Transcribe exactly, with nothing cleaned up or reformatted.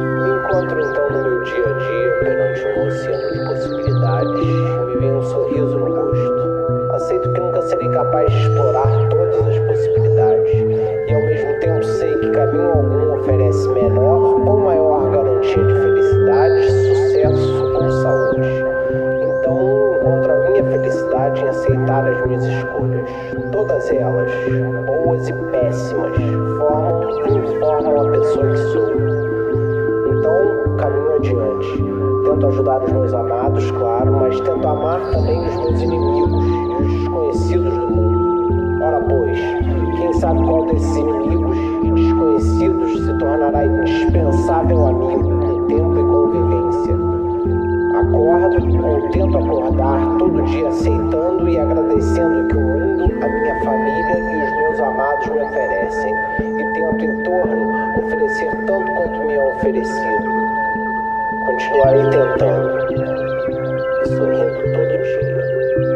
Encontro então no meu dia a dia, perante um oceano de possibilidades, me vem um sorriso no rosto. Aceito que nunca serei capaz de explorar todas as possibilidades, e ao mesmo tempo sei que caminho algum oferece menor ou maior garantia de felicidade, sucesso ou saúde. Então encontro a minha felicidade em aceitar as minhas escolhas. Todas elas, boas e péssimas, formam e formam a pessoa que sou. Então, caminho adiante. Tento ajudar os meus amados, claro, mas tento amar também os meus inimigos e os desconhecidos do mundo. Ora, pois, quem sabe qual desses inimigos e desconhecidos se tornará indispensável amigo em tempo e convivência. Acordo ou tento acordar todo dia aceitando e agradecendo que o mundo, a minha família e os meus amados me oferecem, e tento em torno oferecer tanto quanto me é oferecido. Continuarei tentando e sorrindo todo dia.